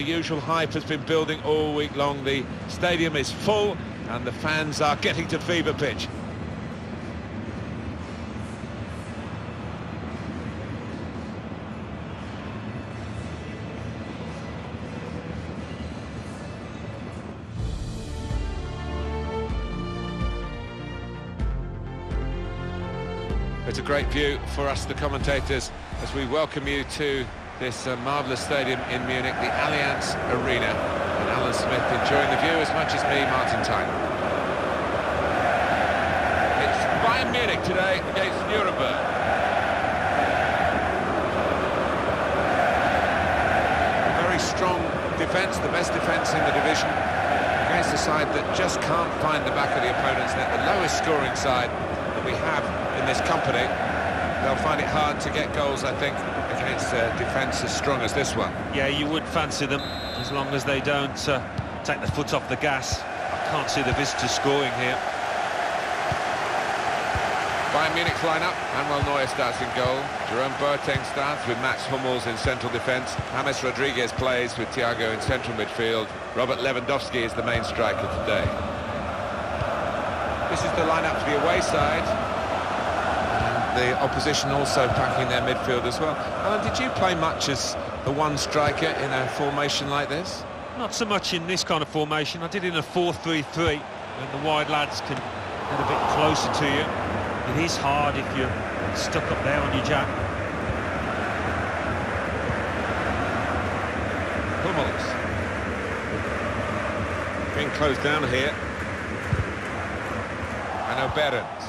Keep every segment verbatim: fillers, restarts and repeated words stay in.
The usual hype has been building all week long. The stadium is full and the fans are getting to fever pitch. It's a great view for us, the commentators, as we welcome you to this uh, marvellous stadium in Munich, the Allianz Arena, and Alan Smith enjoying the view as much as me, Martin Tyler. It's Bayern Munich today against Nuremberg. A very strong defence, the best defence in the division, against a side that just can't find the back of the opponent's net, the lowest scoring side that we have in this company. They'll find it hard to get goals, I think, against a uh, defence as strong as this one. Yeah, you would fancy them, as long as they don't uh, take the foot off the gas. I can't see the visitors scoring here. Bayern Munich's line-up, Manuel Neuer starts in goal, Jerome Boateng starts with Mats Hummels in central defence, James Rodriguez plays with Tiago in central midfield, Robert Lewandowski is the main striker today. This is the line-up to the away side. The opposition also packing their midfield as well. Alan, did you play much as the one striker in a formation like this? Not so much in this kind of formation. I did in a four three three, and the wide lads can get a bit closer to you. It is hard if you're stuck up there on your jack. Hummels. Being closed down here. And Oberens.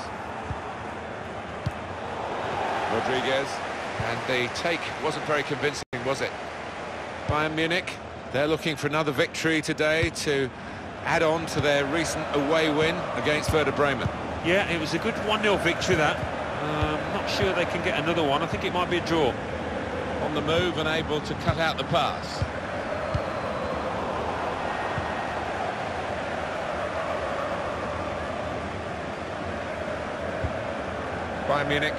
Rodriguez, and the take wasn't very convincing, was it? Bayern Munich, they're looking for another victory today to add on to their recent away win against Werder Bremen. Yeah, it was a good one nil victory, that. Um, not sure they can get another one. I think it might be a draw. On the move and able to cut out the pass. Bayern Munich,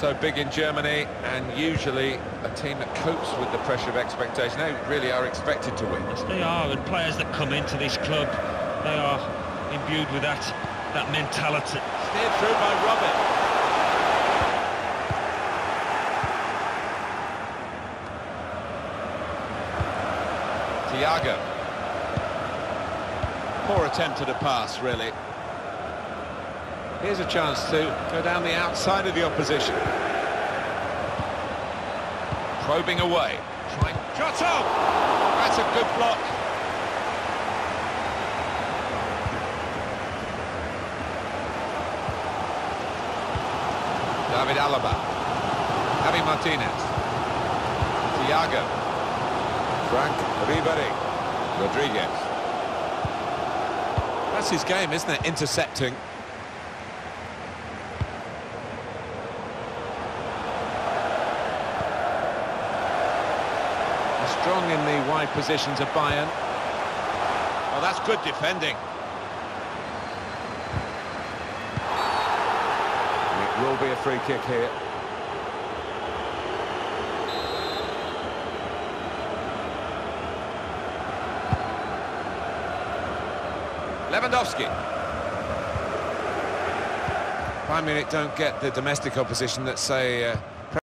so big in Germany, and usually a team that copes with the pressure of expectation. They really are expected to win. Yes, they are, and players that come into this club, they are imbued with that, that mentality. Steered through by Robben. Tiago. Poor attempt at a pass, really. Here's a chance to go down the outside of the opposition. Probing away. Trying. Shot up! That's a good block. David Alaba. Javi Martinez. Tiago. Frank Ribery. Rodriguez. That's his game, isn't it? Intercepting. Strong in the wide positions of Bayern. Oh, that's good defending. It will be a free kick here. Lewandowski. Bayern Munich don't get the domestic opposition that, say, uh,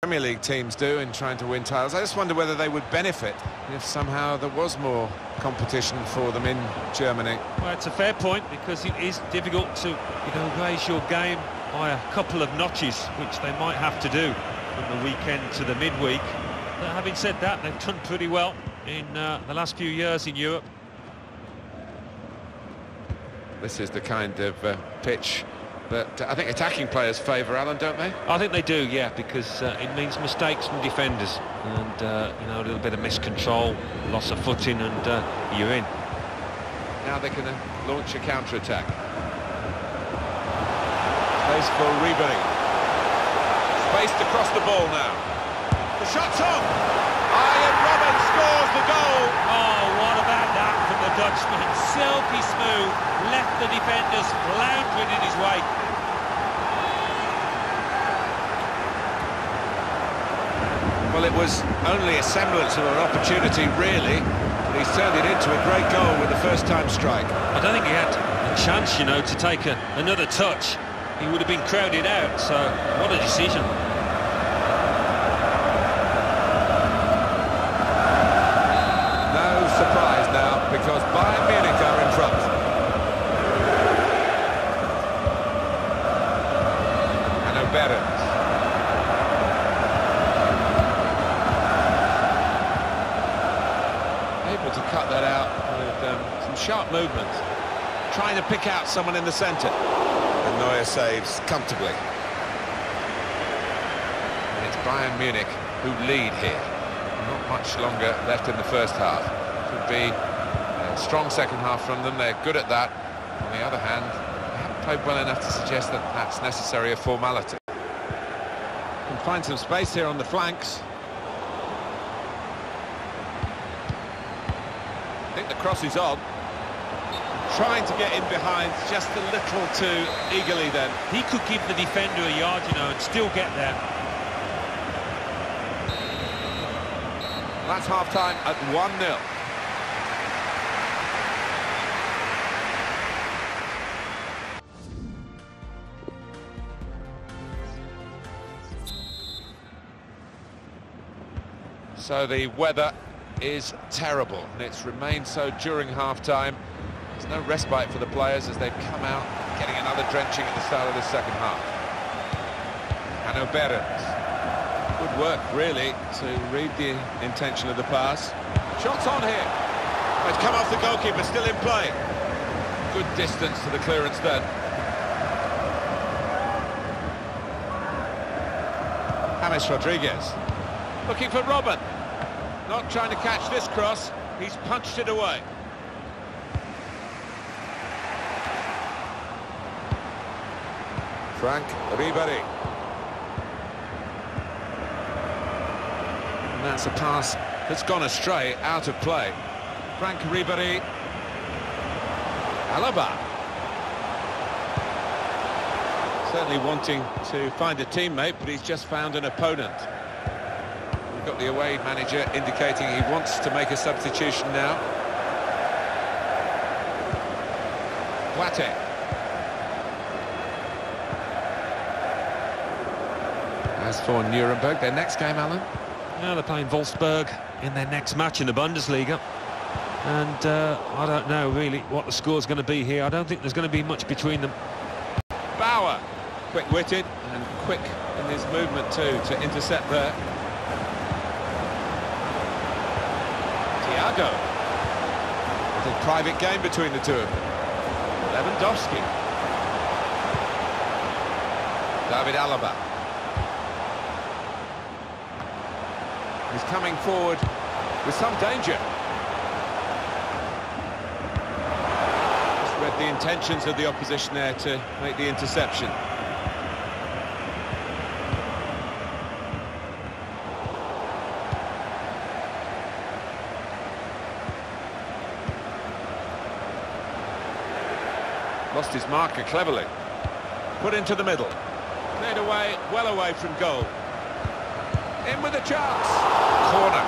Premier League teams do in trying to win titles. I just wonder whether they would benefit if somehow there was more competition for them in Germany. Well, it's a fair point, because it is difficult to, you know, raise your game by a couple of notches, which they might have to do from the weekend to the midweek. But having said that, they've done pretty well in uh, the last few years in Europe. This is the kind of uh, pitch But uh, I think attacking players favour, Alan, don't they? I think they do, yeah, because uh, it means mistakes from defenders and, uh, you know, a little bit of miscontrol, loss of footing, and uh, you're in. Now they're going to launch a counter-attack. Space for Ribery. Space to cross the ball now. The shot's on! Arjen Robben scores the goal! Oh, what about that from the Dutchman? Silky smooth, left the defenders floundering in his wake. Well, it was only a semblance of an opportunity, really. he's turned it into a great goal with the first-time strike. I don't think he had a chance, you know, to take a, another touch. He would have been crowded out, so what a decision. No surprise now, because Bayern Munich are in front. And O'Barron. To cut that out with um, some sharp movement, trying to pick out someone in the centre, and Neuer saves comfortably, and it's Bayern Munich who lead here. Not much longer left in the first half. Could be a strong second half from them. They're good at that. On the other hand, they haven't played well enough to suggest that that's necessarily a formality. You can find some space here on the flanks. The cross is on, trying to get in behind just a little too eagerly. Then he could give the defender a yard, you know, and still get there. That's half time at one nil. So the weather is terrible, and it's remained so during half-time. There's no respite for the players as they've come out, getting another drenching at the start of the second half. And O'Barrens, good work really to read the intention of the pass. Shots on here, it's come off the goalkeeper, still in play. Good distance to the clearance then. James Rodriguez looking for Robben. Not trying to catch this cross, he's punched it away. Frank Ribery. And that's a pass that's gone astray, out of play. Frank Ribery. Alaba. Certainly wanting to find a teammate, but he's just found an opponent. Got the away manager indicating he wants to make a substitution now. Boateng. As for Nuremberg, their next game, Alan? Now they're playing Wolfsburg in their next match in the Bundesliga. And uh, I don't know really what the score's going to be here. I don't think there's going to be much between them. Bauer, quick-witted and quick in his movement too to intercept there. Tiago. Little private game between the two of them. Lewandowski. David Alaba. He's coming forward with some danger. Just read the intentions of the opposition there to make the interception. Lost his marker cleverly. Put into the middle. Cleared away, well away from goal. In with a chance. Corner.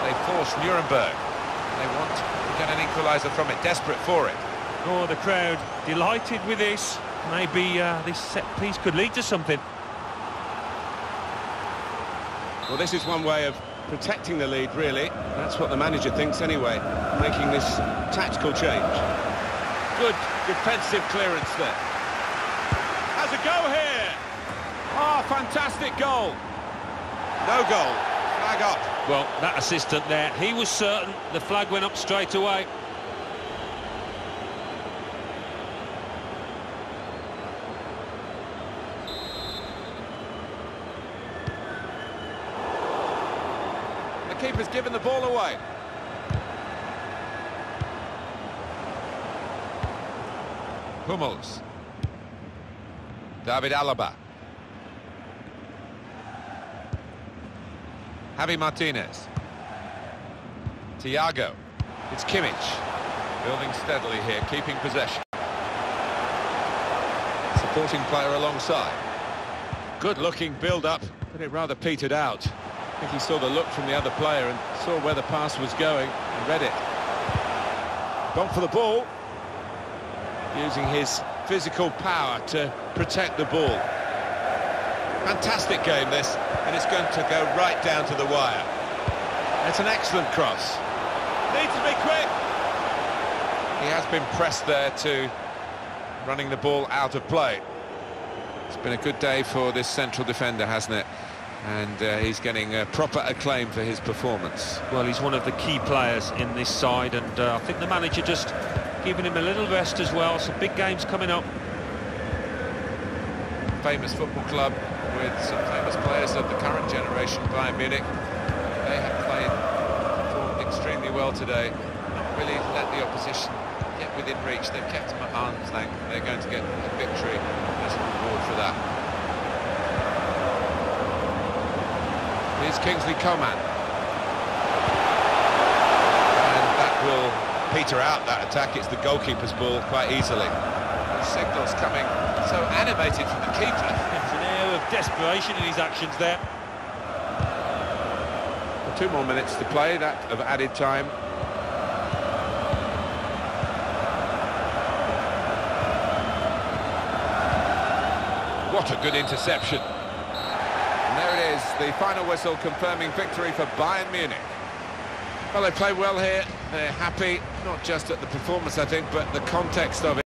They force Nuremberg. They want to get an equaliser from it. Desperate for it. Oh, the crowd delighted with this. Maybe uh, this set piece could lead to something. Well, this is one way of protecting the lead, really. That's what the manager thinks anyway. Making this tactical change. Good defensive clearance there. Has a go here. Oh, fantastic goal. No goal. Flag up. Well, that assistant there, he was certain. The flag went up straight away. The keeper's given the ball away. Hummels. David Alaba. Javi Martinez. Tiago. It's Kimmich. Building steadily here, keeping possession. Supporting player alongside. Good-looking build-up, but it rather petered out. I think he saw the look from the other player and saw where the pass was going and read it. Gone for the ball. Using his physical power to protect the ball. Fantastic game this, and it's going to go right down to the wire. It's an excellent cross. Needs to be quick. He has been pressed there to running the ball out of play. It's been a good day for this central defender, hasn't it? And uh, he's getting uh, proper acclaim for his performance. Well, he's one of the key players in this side, and uh, I think the manager just giving him a little rest as well. Some big games coming up. Famous football club with some famous players of the current generation, Bayern Munich. They have played, performed extremely well today. Not really let the opposition get within reach. They've kept them at arm's length. They're going to get a victory as a reward for that. Here's Kingsley Coman. And that will peter out that attack. It's the goalkeeper's ball quite easily. The signal's coming so animated from the keeper. It's an air of desperation in his actions there. Well, two more minutes to play, that of added time. What a good interception. The final whistle confirming victory for Bayern Munich. Well, they play well here. They're happy, not just at the performance, I think, but the context of it.